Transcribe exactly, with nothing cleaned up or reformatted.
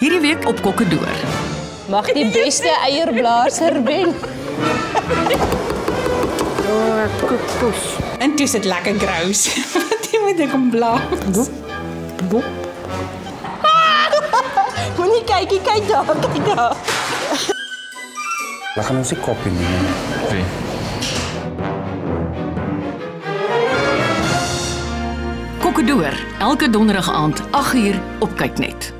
hierdie week op Kokkedoor. Mag die beste eierblazer ben. Door kokos. En toe is het lekker graus. Die moet ek om blaas. Bop, bop. Moenie kyk, kyk daar, kyk daar. We gaan ons die kop in doen. Kokkedoor, elke donderdag aand, agt uur op kykNET.